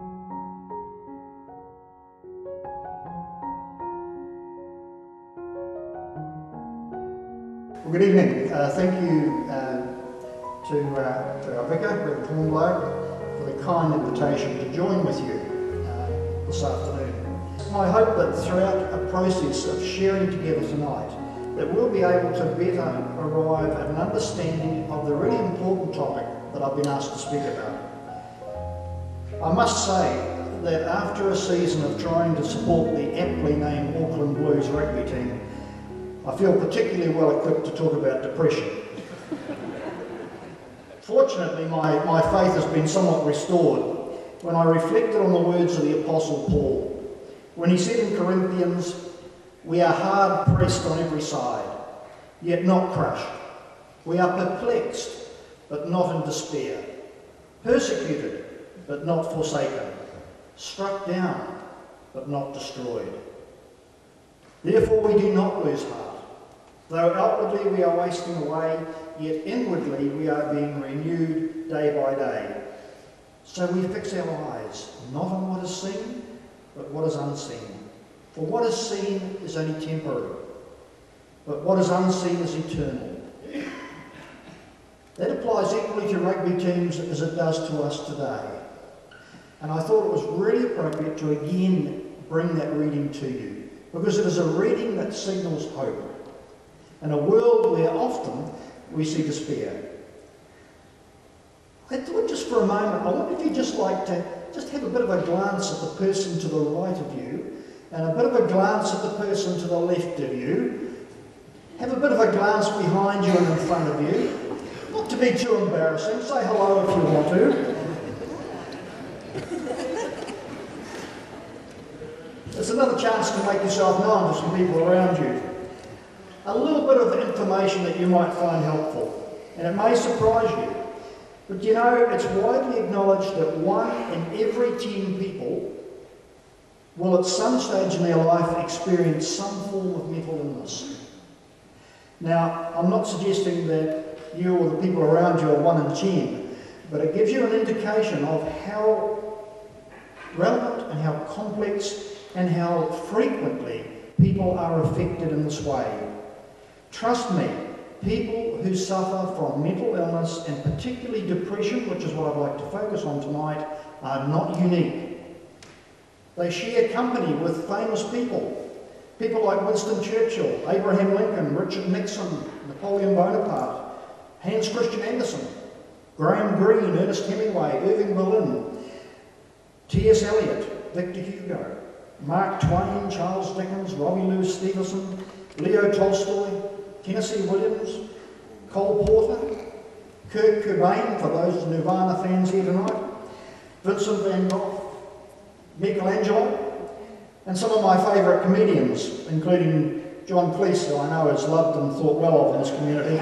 Well, good evening. Thank you to our vicar, Greg Cornblower, for the kind invitation to join with you this afternoon. It's my hope that throughout a process of sharing together tonight, that we'll be able to better arrive at an understanding of the really important topic that I've been asked to speak about. I must say that after a season of trying to support the aptly named Auckland Blues rugby team, I feel particularly well equipped to talk about depression. Fortunately, my faith has been somewhat restored when I reflected on the words of the Apostle Paul, when he said in Corinthians, "We are hard pressed on every side, yet not crushed. We are perplexed, but not in despair. Persecuted, but not forsaken. Struck down, but not destroyed. Therefore we do not lose heart. Though outwardly we are wasting away, yet inwardly we are being renewed day by day. So we fix our eyes, not on what is seen, but what is unseen. For what is seen is only temporary, but what is unseen is eternal." That applies equally to rugby teams as it does to us today. And I thought it was really appropriate to again bring that reading to you, because it is a reading that signals hope in a world where often we see despair. I thought just for a moment, I wonder if you'd just like to just have a bit of a glance at the person to the right of you, and a bit of a glance at the person to the left of you. Have a bit of a glance behind you and in front of you. Not to be too embarrassing, say hello if you want to. It's another chance to make yourself known to some people around you. A little bit of information that you might find helpful, and it may surprise you. But you know, it's widely acknowledged that 1 in every 10 people will at some stage in their life experience some form of mental illness. Now, I'm not suggesting that you or the people around you are 1 in 10, but it gives you an indication of how relevant and how complex and how frequently people are affected in this way. Trust me, people who suffer from mental illness, and particularly depression, which is what I'd like to focus on tonight, are not unique. They share company with famous people like Winston Churchill, Abraham Lincoln, Richard Nixon, Napoleon Bonaparte, Hans Christian Andersen, Graham Greene, Ernest Hemingway, Irving Berlin, T.S. Eliot, Victor Hugo, Mark Twain, Charles Dickens, Robert Louis Stevenson, Leo Tolstoy, Tennessee Williams, Cole Porter, Kurt Cobain, for those Nirvana fans here tonight, Vincent Van Gogh, Michelangelo, and some of my favourite comedians, including John Cleese, who I know is loved and thought well of in his community.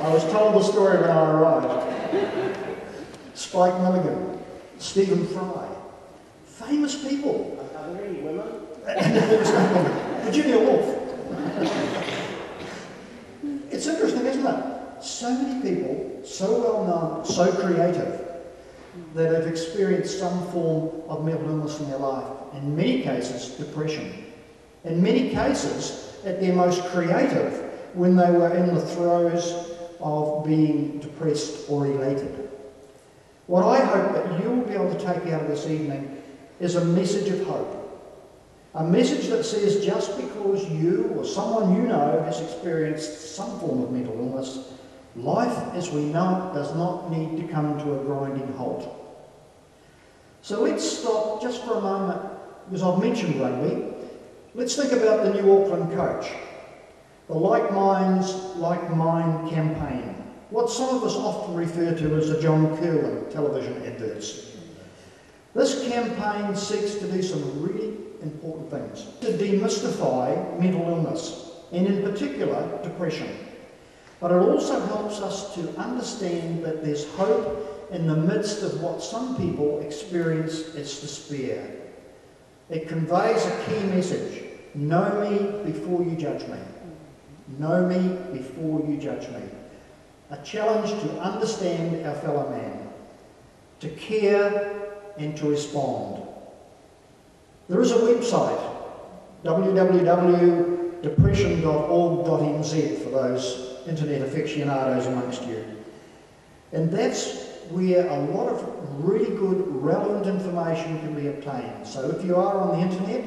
I was told the story when I arrived. Spike Milligan, Stephen Fry, famous people. Are there any women? Virginia Woolf. It's interesting, isn't it? So many people, so well known, so creative, that have experienced some form of mental illness in their life, in many cases depression. In many cases, at their most creative, when they were in the throes of being depressed or elated. What I hope that you will be able to take out of this evening is a message of hope. A message that says just because you or someone you know has experienced some form of mental illness, life as we know it does not need to come to a grinding halt. So let's stop just for a moment, because I've mentioned rugby. Let's think about the new Auckland coach, the Like Minds, Like Mind campaign, what some of us often refer to as the John Kirwan television adverts. This campaign seeks to do some really important things, to demystify mental illness, and in particular, depression. But it also helps us to understand that there's hope in the midst of what some people experience as despair. It conveys a key message: know me before you judge me. Know me before you judge me. A challenge to understand our fellow man. to care and to respond. There is a website, www.depression.org.nz, for those internet aficionados amongst you. And that's where a lot of really good, relevant information can be obtained. So if you are on the internet,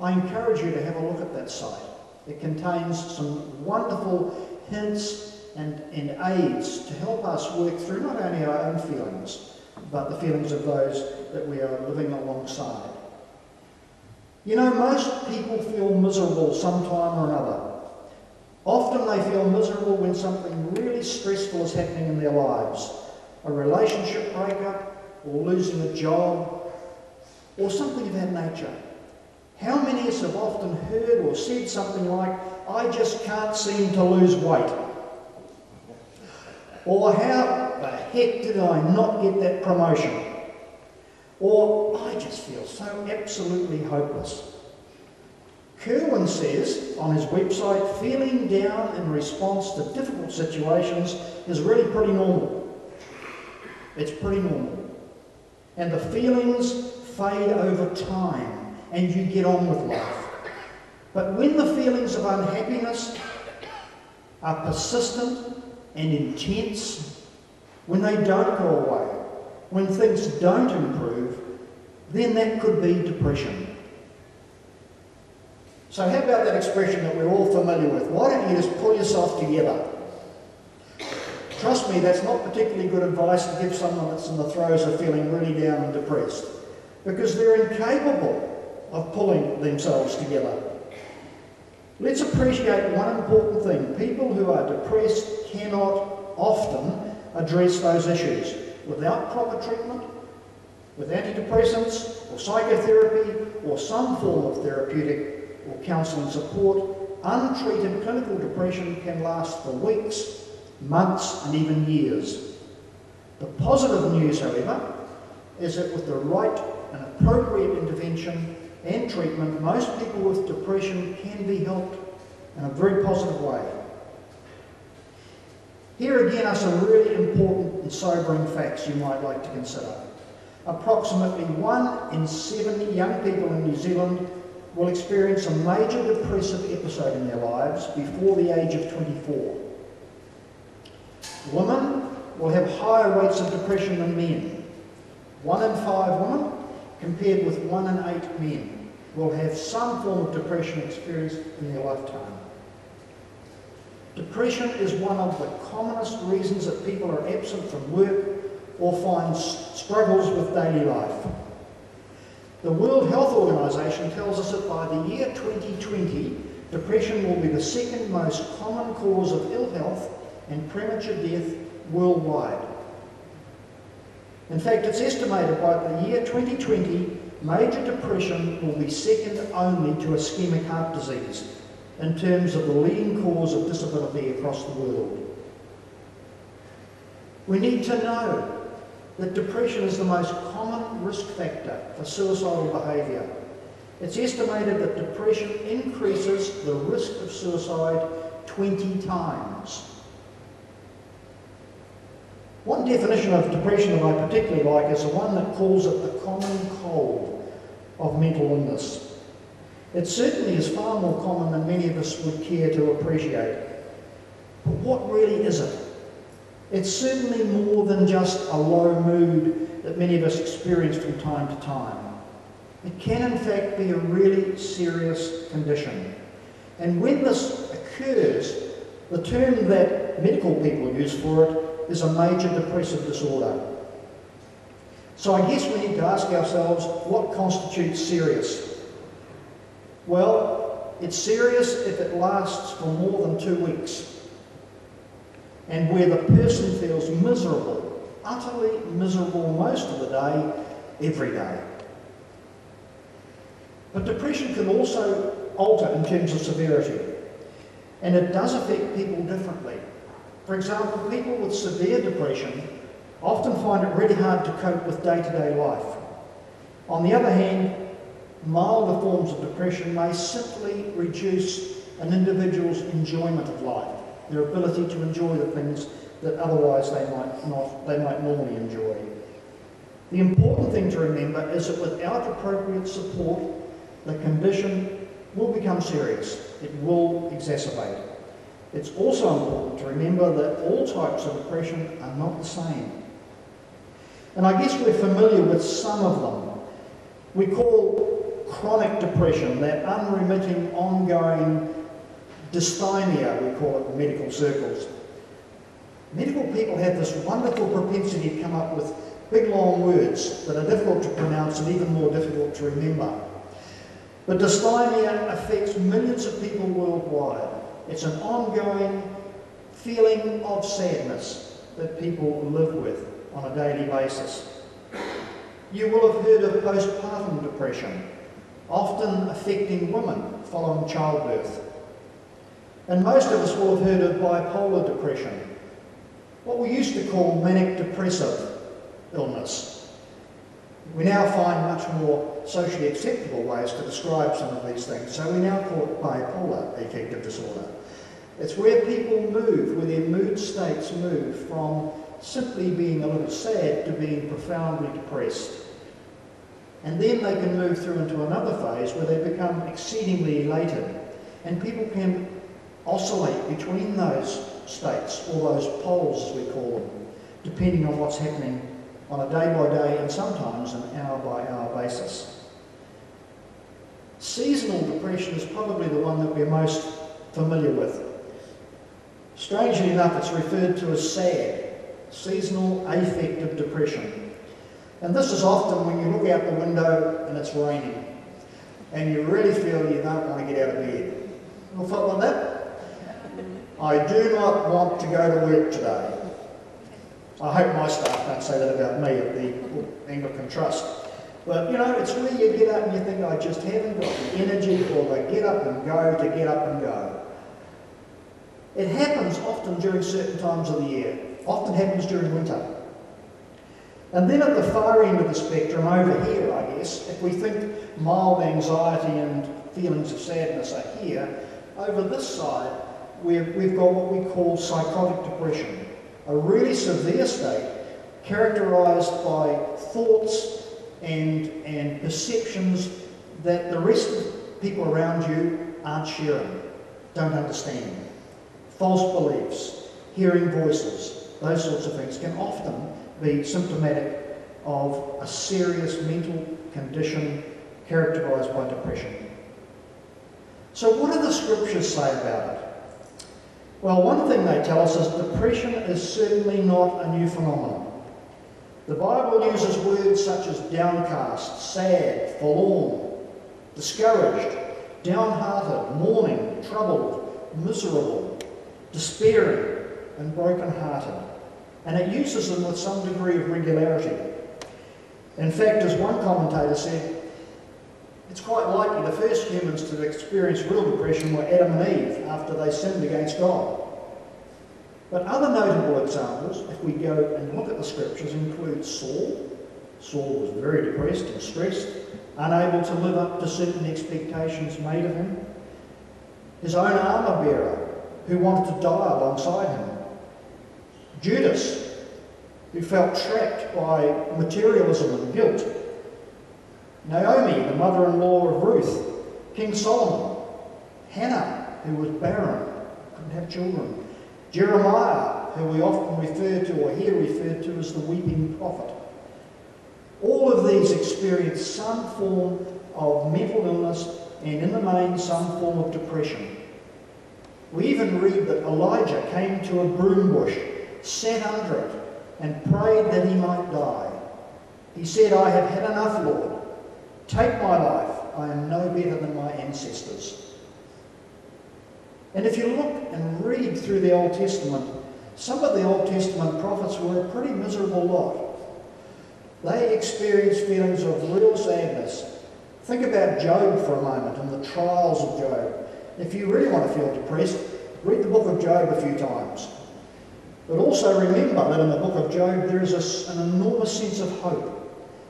I encourage you to have a look at that site. It contains some wonderful hints and aids to help us work through not only our own feelings, but the feelings of those that we are living alongside. You know, most people feel miserable sometime or another. Often they feel miserable when something really stressful is happening in their lives. A relationship breakup, or losing a job, or something of that nature. How many of us have often heard or said something like, "I just can't seem to lose weight," or "How the heck did I not get that promotion?" or "I just feel so absolutely hopeless." Kirwan says on his website, feeling down in response to difficult situations is really pretty normal. It's pretty normal. And the feelings fade over time and you get on with life. But when the feelings of unhappiness are persistent and intense, when they don't go away, when things don't improve, then that could be depression. So how about that expression that we're all familiar with? Why don't you just pull yourself together? Trust me, that's not particularly good advice to give someone that's in the throes of feeling really down and depressed, because they're incapable of pulling themselves together. Let's appreciate one important thing. People who are depressed cannot often address those issues. Without proper treatment, with antidepressants or psychotherapy or some form of therapeutic or counselling support, untreated clinical depression can last for weeks, months and even years. The positive news, however, is that with the right and appropriate intervention and treatment, most people with depression can be helped in a very positive way. Here again are some really important and sobering facts you might like to consider. Approximately 1 in 7 young people in New Zealand will experience a major depressive episode in their lives before the age of 24. Women will have higher rates of depression than men. 1 in 5 women, compared with 1 in 8 men, will have some form of depression experienced in their lifetime. Depression is one of the commonest reasons that people are absent from work or find struggles with daily life. The World Health Organization tells us that by the year 2020, depression will be the second most common cause of ill health and premature death worldwide. In fact, it's estimated by the year 2020, major depression will be second only to ischemic heart disease in terms of the leading cause of disability across the world. We need to know that depression is the most common risk factor for suicidal behaviour. It's estimated that depression increases the risk of suicide 20 times. One definition of depression that I particularly like is the one that calls it the common cold of mental illness. It certainly is far more common than many of us would care to appreciate. But what really is it? It's certainly more than just a low mood that many of us experience from time to time. It can in fact be a really serious condition. And when this occurs, the term that medical people use for it is a major depressive disorder. So I guess we need to ask ourselves, what constitutes serious? Well, it's serious if it lasts for more than 2 weeks and where the person feels miserable, utterly miserable most of the day, every day. But depression can also alter in terms of severity, and it does affect people differently. For example, people with severe depression often find it really hard to cope with day-to-day life. On the other hand, milder forms of depression may simply reduce an individual's enjoyment of life, their ability to enjoy the things that otherwise they might normally enjoy. The important thing to remember is that without appropriate support, the condition will become serious. It will exacerbate. It's also important to remember that all types of depression are not the same. And I guess we're familiar with some of them. We call chronic depression, that unremitting, ongoing dysthymia, we call it in medical circles. Medical people have this wonderful propensity to come up with big long words that are difficult to pronounce and even more difficult to remember. But dysthymia affects millions of people worldwide. It's an ongoing feeling of sadness that people live with on a daily basis. You will have heard of postpartum depression, often affecting women following childbirth. And most of us will have heard of bipolar depression, what we used to call manic depressive illness. We now find much more socially acceptable ways to describe some of these things, so we now call it bipolar affective disorder. It's where people move, where their mood states move from simply being a little sad to being profoundly depressed. And then they can move through into another phase where they become exceedingly elated. And people can oscillate between those states, or those poles as we call them, depending on what's happening on a day-by-day and sometimes an hour-by-hour basis. Seasonal depression is probably the one that we're most familiar with. Strangely enough, it's referred to as SAD, seasonal affective depression. And this is often when you look out the window and it's raining, and you really feel you don't want to get out of bed. You'll feel like that? I do not want to go to work today. I hope my staff don't say that about me at the Anglican Trust. But you know, it's where you get up and you think, I just haven't got the energy, or they get up and go to get up and go. It happens often during certain times of the year. Often happens during winter. And then at the far end of the spectrum, over here, I guess, if we think mild anxiety and feelings of sadness are here, over this side, we've got what we call psychotic depression, a really severe state characterised by thoughts and perceptions that the rest of the people around you aren't sharing, don't understand. False beliefs, hearing voices, those sorts of things can often be symptomatic of a serious mental condition characterised by depression. So what do the scriptures say about it? Well, one thing they tell us is depression is certainly not a new phenomenon. The Bible uses words such as downcast, sad, forlorn, discouraged, downhearted, mourning, troubled, miserable, despairing, and brokenhearted. And it uses them with some degree of regularity. In fact, as one commentator said, it's quite likely the first humans to experience real depression were Adam and Eve after they sinned against God. But other notable examples, if we go and look at the scriptures, include Saul. Saul was very depressed and stressed, unable to live up to certain expectations made of him. His own armor bearer, who wanted to die alongside him. Judas, who felt trapped by materialism and guilt. Naomi, the mother-in-law of Ruth, King Solomon, Hannah, who was barren, couldn't have children, Jeremiah, who we often refer to or hear referred to as the weeping prophet. All of these experienced some form of mental illness and, in the main, some form of depression. We even read that Elijah came to a broom bush, sat under it, and prayed that he might die. He said, "I have had enough, Lord. Take my life, I am no better than my ancestors." And if you look and read through the Old Testament, some of the Old Testament prophets were a pretty miserable lot. They experienced feelings of real sadness. Think about Job for a moment and the trials of Job. If you really want to feel depressed, read the book of Job a few times. But also remember that in the book of Job there is an enormous sense of hope,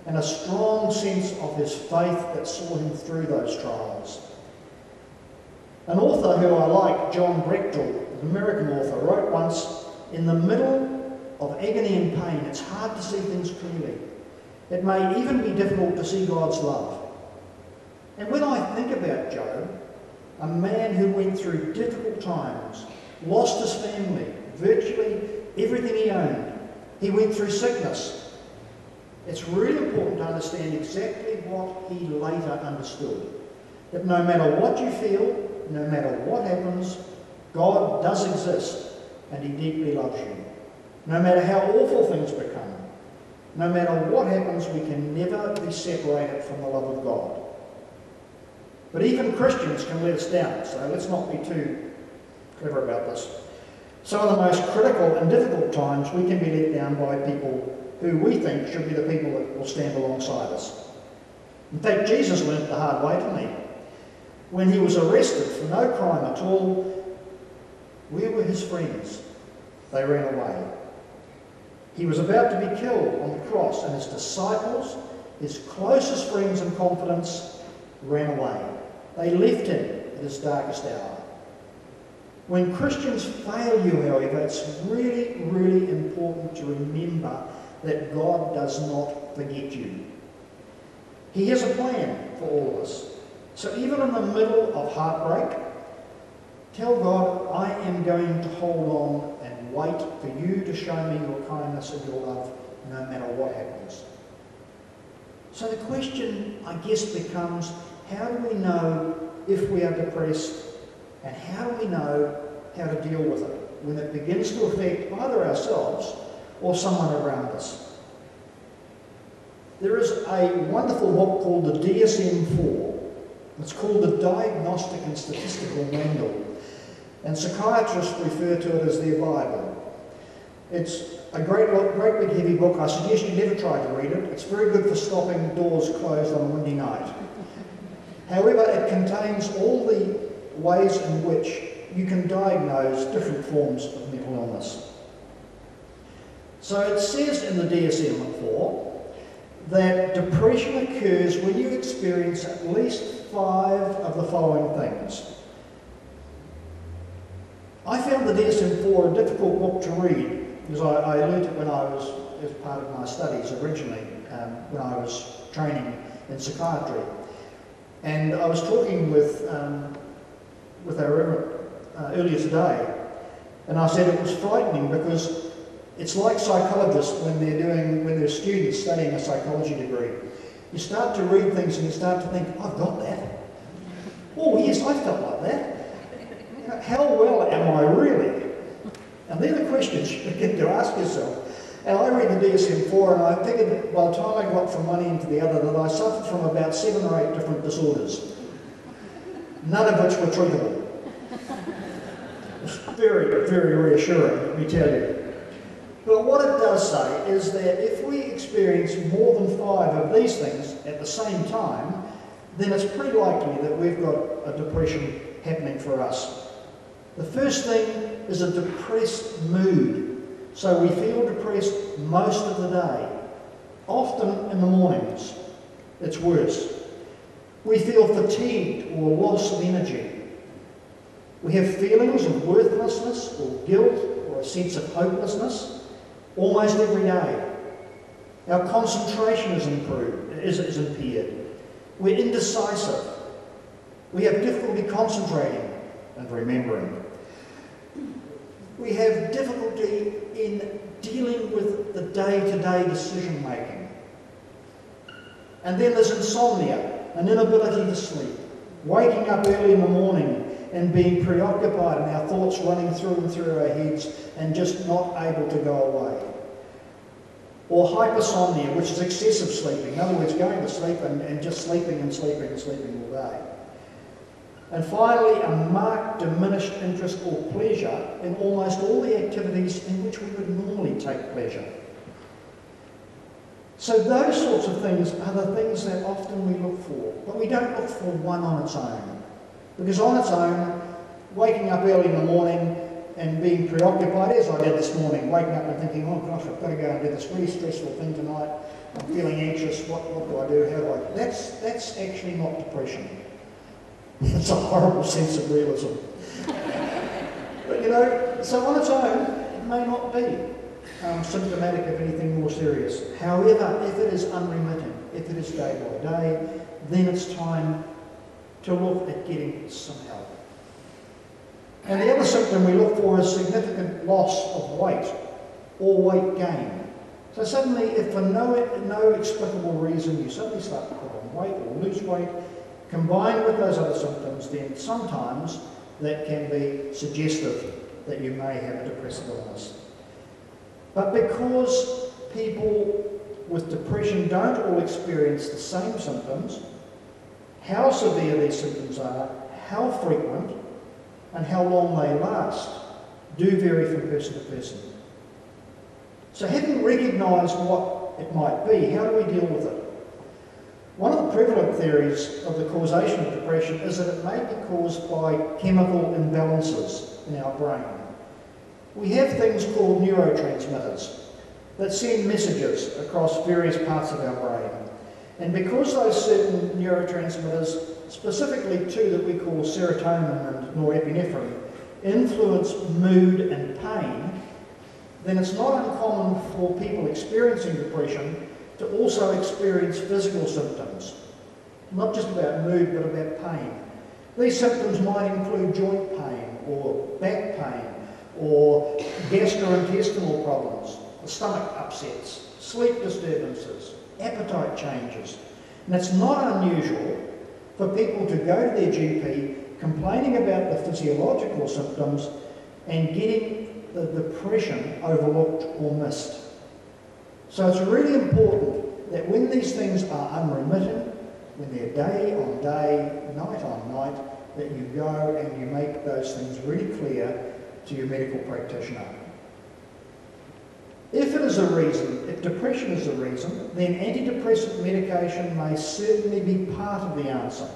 and a strong sense of his faith that saw him through those trials. An author who I like, John Brechtel, an American author, wrote once, "In the middle of agony and pain, it's hard to see things clearly. It may even be difficult to see God's love. And when I think about Job, a man who went through difficult times, lost his family, virtually everything he owned, he went through sickness. It's really important to understand exactly what he later understood. That no matter what you feel, no matter what happens, God does exist and he deeply loves you. No matter how awful things become, no matter what happens, we can never be separated from the love of God. But even Christians can let us down, so let's not be too clever about this. Some of the most critical and difficult times we can be let down by people who we think should be the people that will stand alongside us. In fact, Jesus learnt the hard way, didn't he? When he was arrested for no crime at all, where were his friends? They ran away. He was about to be killed on the cross, and his disciples, his closest friends and confidants, ran away. They left him at his darkest hour. When Christians fail you, however, it's really, really important to remember that God does not forget you. He has a plan for all of us. So even in the middle of heartbreak, tell God, I am going to hold on and wait for you to show me your kindness and your love, no matter what happens. So the question, I guess, becomes, how do we know if we are depressed, and how do we know how to deal with it when it begins to affect either ourselves or someone around us? There is a wonderful book called the DSM-IV. It's called the Diagnostic and Statistical Manual, and psychiatrists refer to it as their Bible. It's a great big heavy book. I suggest you never try to read it. It's very good for stopping doors closed on a windy night. However, it contains all the ways in which you can diagnose different forms of mental illness. So it says in the DSM-IV that depression occurs when you experience at least 5 of the following things. I found the DSM-IV a difficult book to read, because I learnt it when I was, as part of my studies originally, when I was training in psychiatry. And I was talking with our Reverend earlier today, and I said it was frightening because it's like psychologists when they're students studying a psychology degree. You start to read things and you start to think, I've got that. Oh yes, I felt like that. How well am I really? And they're the questions you begin to ask yourself. And I read the DSM-IV and I figured by the time I got from one end to the other that I suffered from about 7 or 8 different disorders, none of which were treatable. It's very, very reassuring, let me tell you. But what it does say is that if we experience more than 5 of these things at the same time, then it's pretty likely that we've got a depression happening for us. The first thing is a depressed mood. So we feel depressed most of the day, often in the mornings. It's worse. We feel fatigued or loss of energy. We have feelings of worthlessness or guilt or a sense of hopelessness. Almost every day. Our concentration is impaired. We're indecisive. We have difficulty concentrating and remembering. We have difficulty in dealing with the day-to-day decision making. And then there's insomnia, an inability to sleep, waking up early in the morning and being preoccupied and our thoughts running through and through our heads and just not able to go away. Or hypersomnia, which is excessive sleeping. In other words, going to sleep and just sleeping and sleeping and sleeping all day. And finally, a marked diminished interest or pleasure in almost all the activities in which we would normally take pleasure. So those sorts of things are the things that often we look for, but we don't look for one on its own. Because on its own, waking up early in the morning and being preoccupied, as I did this morning, waking up and thinking, oh gosh, I've got to go and do this really stressful thing tonight, I'm feeling anxious, what do I do, how do I... That's actually not depression. It's a horrible sense of realism. But you know, so on its own, it may not be. symptomatic of anything more serious. However, if it is unremitting, if it is day by day, then it's time to look at getting some help. And the other symptom we look for is significant loss of weight or weight gain. So suddenly, if for no explicable reason you suddenly start to put on weight or lose weight, combined with those other symptoms, then sometimes that can be suggestive that you may have a depressive illness. But because people with depression don't all experience the same symptoms, how severe these symptoms are, how frequent, and how long they last do vary from person to person. So having recognised what it might be, how do we deal with it? One of the prevalent theories of the causation of depression is that it may be caused by chemical imbalances in our brain. We have things called neurotransmitters that send messages across various parts of our brain. And because those certain neurotransmitters, specifically two that we call serotonin and norepinephrine, influence mood and pain, then it's not uncommon for people experiencing depression to also experience physical symptoms, not just about mood but about pain. These symptoms might include joint pain or back pain or gastrointestinal problems, stomach upsets, sleep disturbances, appetite changes. And it's not unusual for people to go to their GP complaining about the physiological symptoms and getting the depression overlooked or missed. So it's really important that when these things are unremitting, when they're day on day, night on night, that you go and you make those things really clear to your medical practitioner. If it is a reason, if depression is a reason, then antidepressant medication may certainly be part of the answer.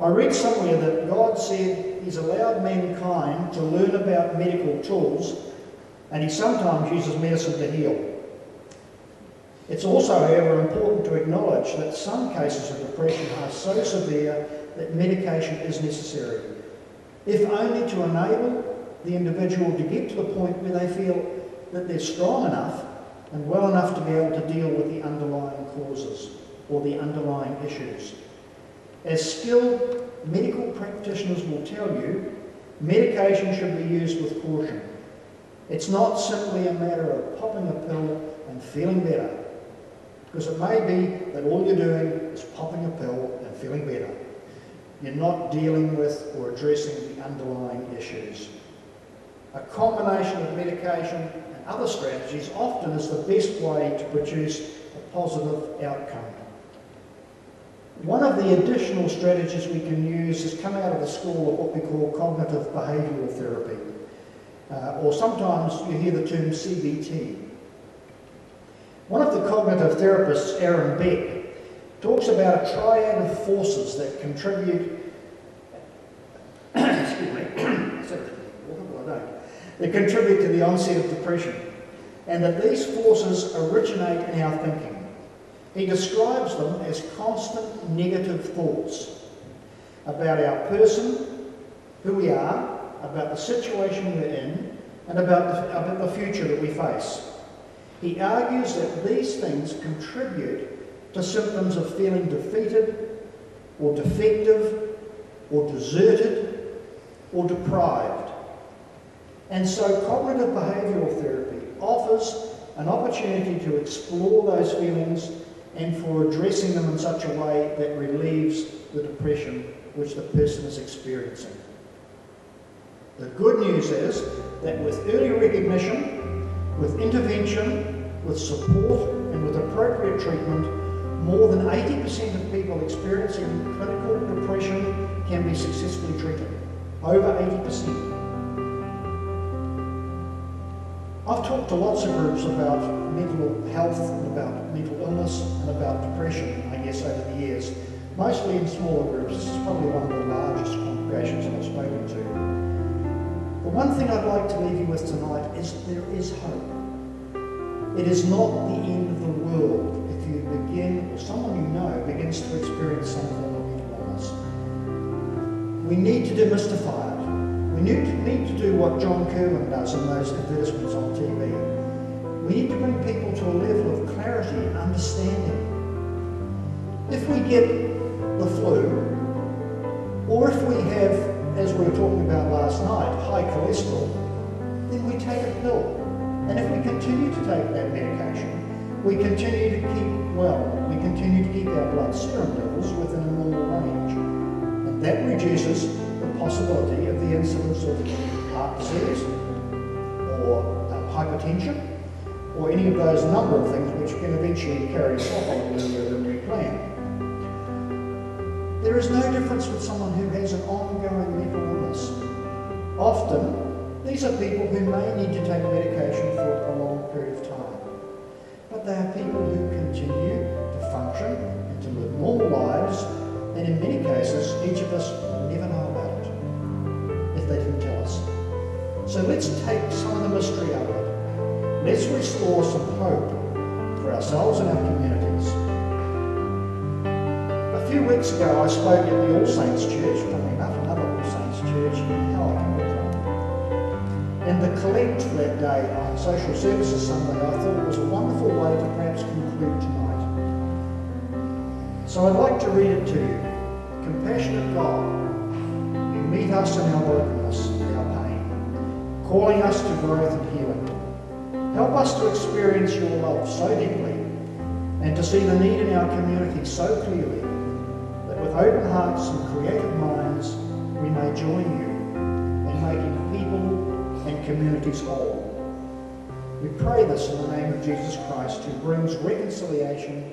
I read somewhere that God said He's allowed mankind to learn about medical tools, and He sometimes uses medicine to heal. It's also, however, important to acknowledge that some cases of depression are so severe that medication is necessary, if only to enable the individual to get to the point where they feel that they're strong enough and well enough to be able to deal with the underlying causes or the underlying issues. As skilled medical practitioners will tell you, medication should be used with caution. It's not simply a matter of popping a pill and feeling better, because it may be that all you're doing is popping a pill and feeling better. You're not dealing with or addressing the underlying issues. A combination of medication and other strategies often is the best way to produce a positive outcome. One of the additional strategies we can use has come out of the school of what we call cognitive behavioural therapy, or sometimes you hear the term CBT. One of the cognitive therapists, Aaron Beck, talks about a triad of forces that contribute to the onset of depression, and that these forces originate in our thinking. He describes them as constant negative thoughts about our person, who we are, about the situation we're in, and about the future that we face. He argues that these things contribute to symptoms of feeling defeated, or defective, or deserted, or deprived. And so cognitive behavioural therapy offers an opportunity to explore those feelings and for addressing them in such a way that relieves the depression which the person is experiencing. The good news is that with early recognition, with intervention, with support, and with appropriate treatment, more than 80% of people experiencing clinical depression can be successfully treated. Over 80%. I've talked to lots of groups about mental health and about mental illness and about depression, I guess, over the years. Mostly in smaller groups. This is probably one of the largest congregations I've spoken to. The one thing I'd like to leave you with tonight is there is hope. It is not the end of the world if you begin, or someone you know begins to experience some form of mental illness. We need to demystify it. We need to do what John Kirwan does in those advertisements on TV. We need to bring people to a level of clarity and understanding. If we get the flu, or if we have, as we were talking about last night, high cholesterol, then we take a pill. And if we continue to take that medication, we continue to keep well, we continue to keep our blood serum levels within a normal range. And that reduces the possibility of the incidence of heart disease or hypertension or any of those number of things which can eventually carry us off on earlier than we plan. There is no difference with someone who has an ongoing mental illness. Often, these are people who may need to take medication for a long period of time. But they are people who continue to function and to live normal lives, and in many cases, each of us will never know about it if they didn't tell us. So let's take some of the mystery out of it. Let's restore some hope for ourselves and our communities. A few weeks ago, I spoke at the All Saints Church, coming up another All Saints Church in Auckland. And the collect that day on Social Services Sunday, I thought it was a wonderful way to perhaps conclude tonight. So I'd like to read it to you. Compassionate God, you meet us in our brokenness and our pain, calling us to growth and healing. Help us to experience your love so deeply and to see the need in our community so clearly that with open hearts and creative minds, we may join you in making people and communities whole. We pray this in the name of Jesus Christ, who brings reconciliation,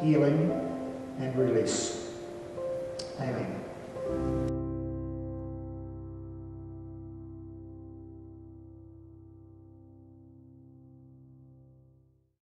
healing, and release. Amen.